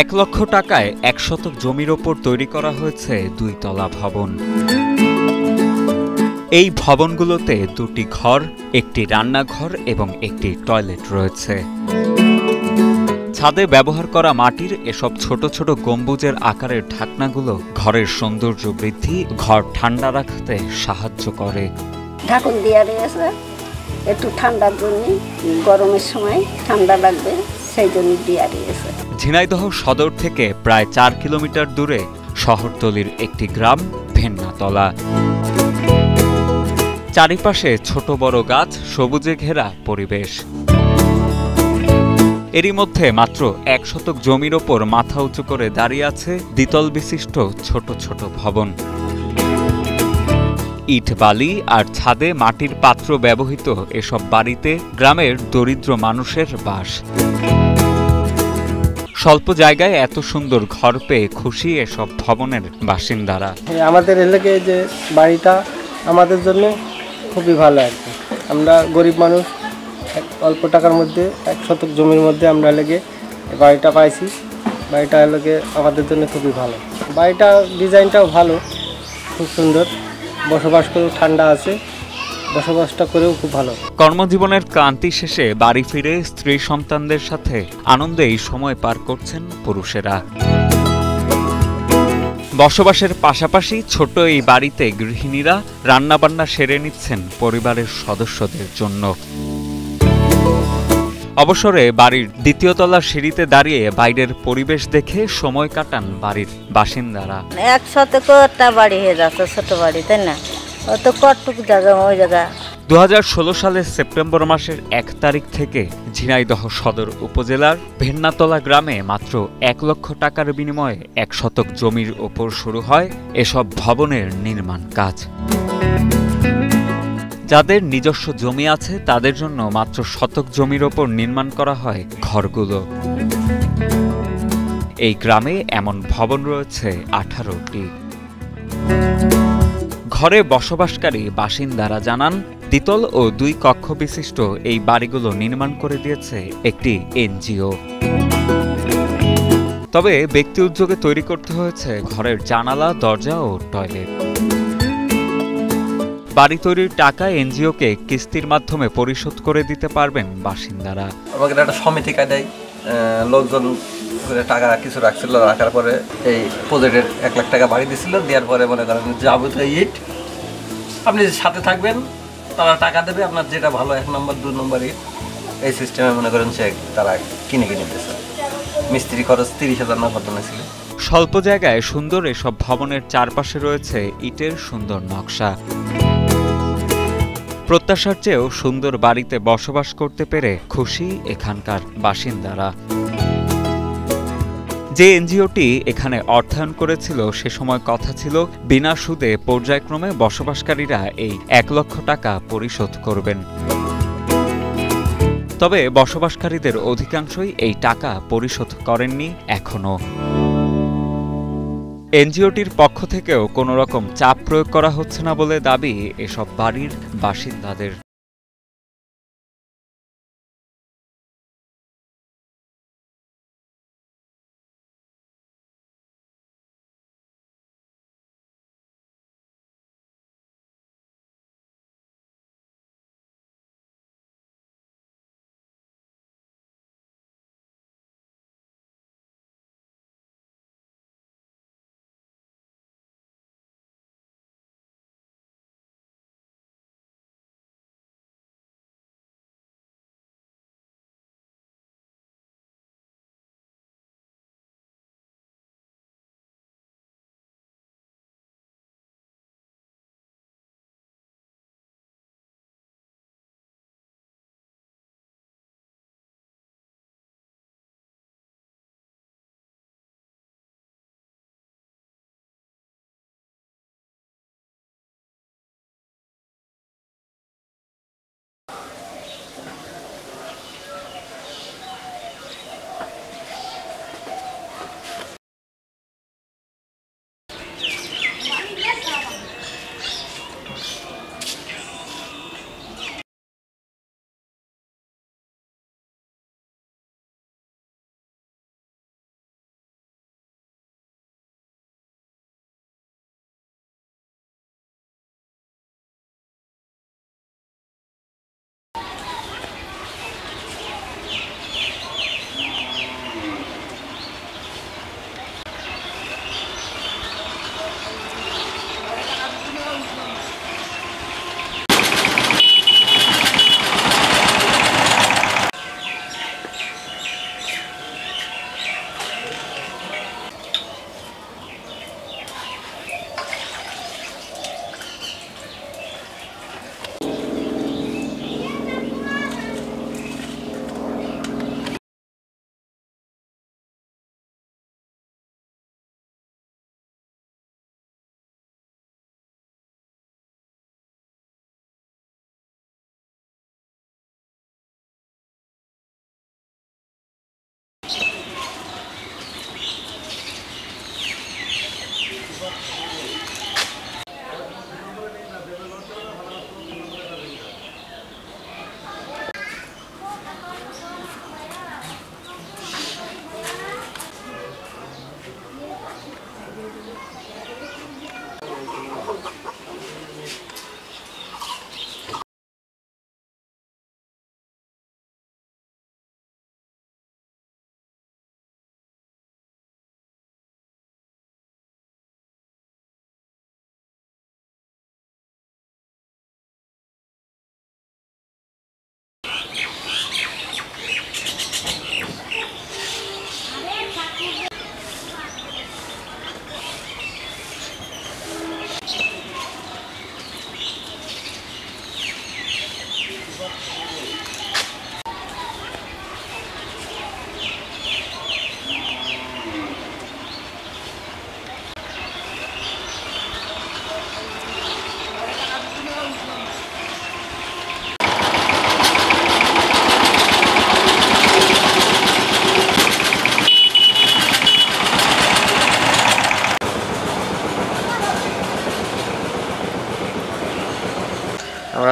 এক লক্ষ টাকায় ১ শতক জমির ওপর তৈরি করা হয়েছে ২ তলা ভবন। এই ভবনগুলোতে 2টি ঘর, 1টি রান্নাঘর এবং 1টি টয়লেট রয়েছে। ছাদে ব্যবহার করা মাটির এসব ছোট ছোট গম্বুজের আকারের ঢাকনাগুলো ঘরের সৌন্দর্য বৃদ্ধি, ঘর ঠান্ডা রাখতে সাহায্য করে। ঢাকন দেয়া রয়েছে একটু ঠান্ডার জন্য, গরমের সময় ঠান্ডা লাগবে সেই জন্য দেয়া রয়েছে। ঝিনাইদহ সদর থেকে প্রায় 4 কিলোমিটার দূরে শহরতলির একটি গ্রাম ভেন্নাতলা। চারিপাশে ছোট বড় গাছ, সবুজে ঘেরা পরিবেশ। এরই মধ্যে মাত্র 1 শতক জমির ওপর মাথা উঁচু করে দাঁড়িয়ে আছে দ্বিতল বিশিষ্ট ছোট ছোট ভবন। ইট, বালি আর ছাদে মাটির পাত্র ব্যবহৃত এসব বাড়িতে গ্রামের দরিদ্র মানুষের বাস। স্বল্প জায়গায় এত সুন্দর ঘর পেয়ে খুশি এসব ভবনের বাসিন্দারা। আমাদের এলাকায় যে বাড়িটা আমাদের জন্য খুবই ভালো আছে। আমরা গরিব মানুষ, অল্প টাকার মধ্যে 1 শতক জমির মধ্যে আমরা লেগে বাড়িটা পাইছি। বাড়িটা লেগে আমাদের জন্য খুবই ভালো। বাড়িটা ডিজাইনটাও ভালো, খুব সুন্দর, বসবাস করেও ঠান্ডা আছে, বসবাসটা করেও খুব ভালো। কর্মজীবনের ক্লান্তি শেষে বাড়ি ফিরে স্ত্রী সন্তানদের সাথে আনন্দে এই সময় পার করছেন পুরুষেরা। বসবাসের পাশাপাশি ছোট এই বাড়িতে গৃহিণীরা রান্নাবান্না সেরে নিচ্ছেন পরিবারের সদস্যদের জন্য। অবসরে বাড়ির 2য় তলার সিঁড়িতে দাঁড়িয়ে বাইরের পরিবেশ দেখে সময় কাটান বাড়ির বাসিন্দারা। 1 শতকটা বাড়ি হয়ে যাচ্ছে, ছোট বাড়ি, তাই না? অত কটুক জায়গা, ওই জায়গা। 2016 সালের সেপ্টেম্বর মাসের 1 তারিখ থেকে ঝিনাইদহ সদর উপজেলার ভেন্নাতলা গ্রামে মাত্র 1 লক্ষ টাকার বিনিময়ে 1 শতক জমির ওপর শুরু হয় এসব ভবনের নির্মাণ কাজ। যাদের নিজস্ব জমি আছে তাদের জন্য মাত্র 1 শতক জমির ওপর নির্মাণ করা হয় ঘরগুলো। এই গ্রামে এমন ভবন রয়েছে 18টি। ঘরে বসবাসকারী বাসিন্দারা জানান, দ্বিতল ও 2 কক্ষ বিশিষ্ট এই বাড়িগুলো নির্মাণ করে দিয়েছে একটি এনজিও। তবে ব্যক্তি উদ্যোগে তৈরি করতে হয়েছে ঘরের জানালা, দরজা ও টয়লেট। বাড়ি তৈরির টাকা এনজিওকে কিস্তির মাধ্যমে পরিশোধ করে দিতে পারবেন বাসিন্দারা। আমাদের একটা সমিতি কাটাই লোকজন টাকা কিছু রাখছিল, রাখার পরে এই প্রজেক্টের 1 লাখ টাকা বাড়ি দিয়েছিল। দেওয়ার পরে মনে করেন যাবতীয় ইট আপনি সাথে থাকবেন, তারা টাকা দেবে আপনার যেটা ভালো, 1 নম্বর 2 নম্বর ইট, এই সিস্টেমে মনে করেন সে তারা কিনে দিয়েছে। মিস্ত্রি খরচ 30,000 না কত ছিল। স্বল্প জায়গায় সুন্দর এসব ভবনের চারপাশে রয়েছে ইটের সুন্দর নকশা। প্রত্যাশার চেয়েও সুন্দর বাড়িতে বসবাস করতে পেরে খুশি এখানকার বাসিন্দারা। যে এনজিওটি এখানে অর্থায়ন করেছিল সে সময় কথা ছিল বিনা সুদে পর্যায়ক্রমে বসবাসকারীরা এই 1 লক্ষ টাকা পরিশোধ করবেন। তবে বসবাসকারীদের অধিকাংশই এই টাকা পরিশোধ করেননি এখনও। এনজিওটির পক্ষ থেকেও কোনো রকম চাপ প্রয়োগ করা হচ্ছে না বলে দাবি এসব বাড়ির বাসিন্দাদের।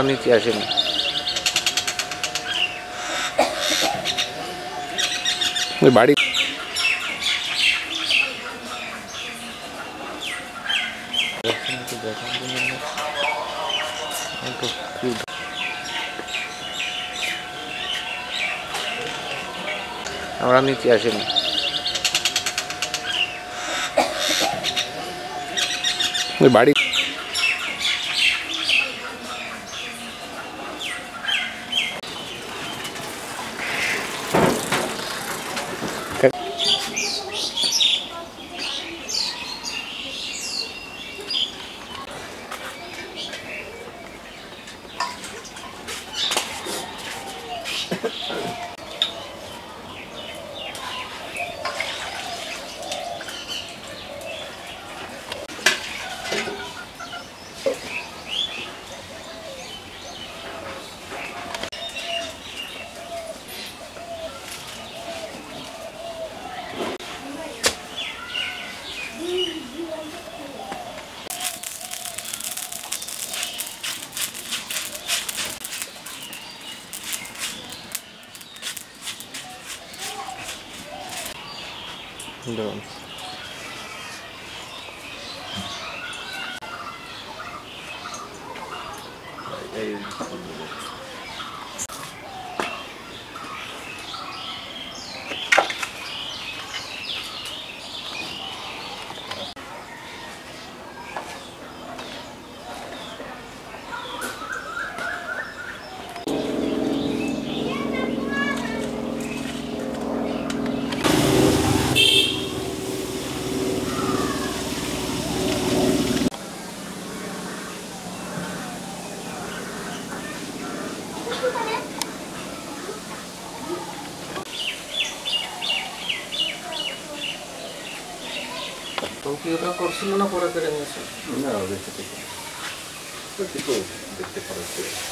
Maraming tiyasin. May body. Maraming tiyasin. May body. Down. Persona por hacer en eso. No, de este tipo. De este tipo, de este para este.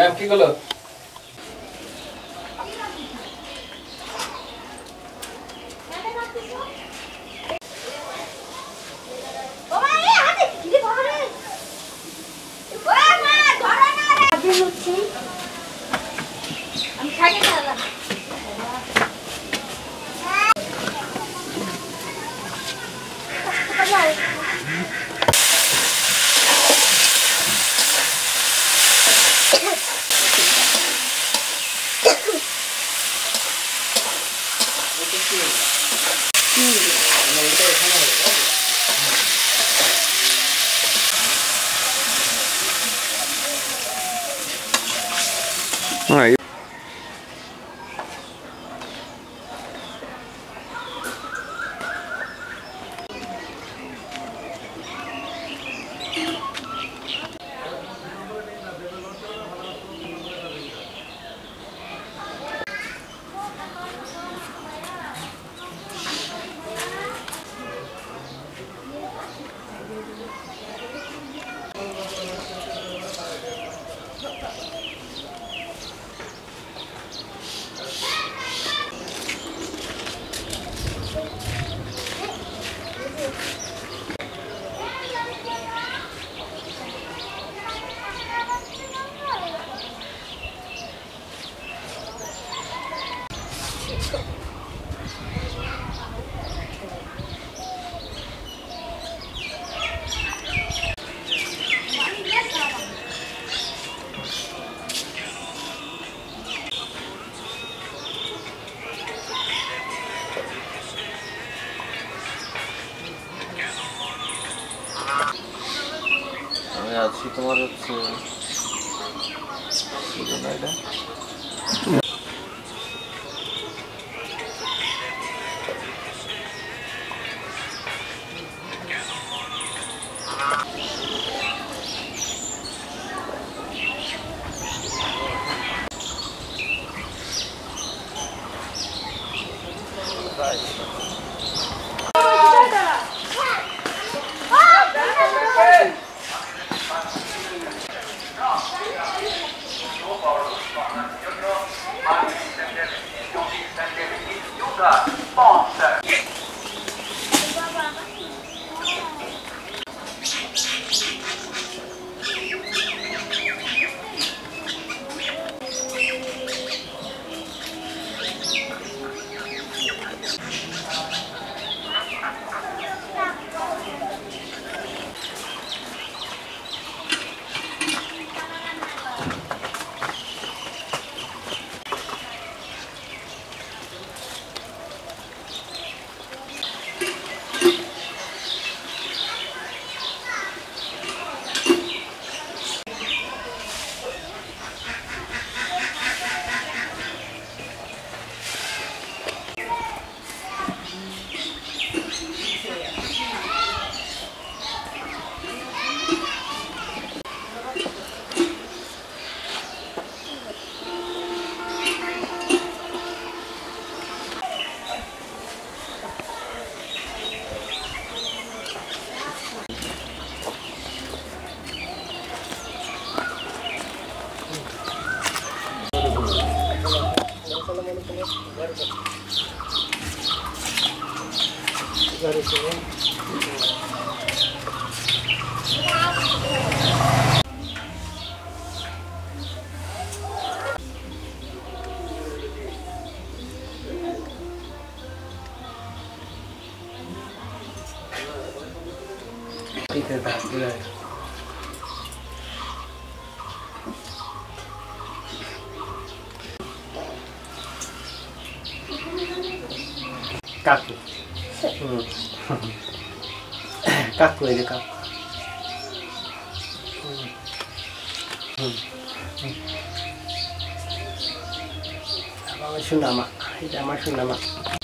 Ma'am की गलो तुम्हारे सेカク入れか。生。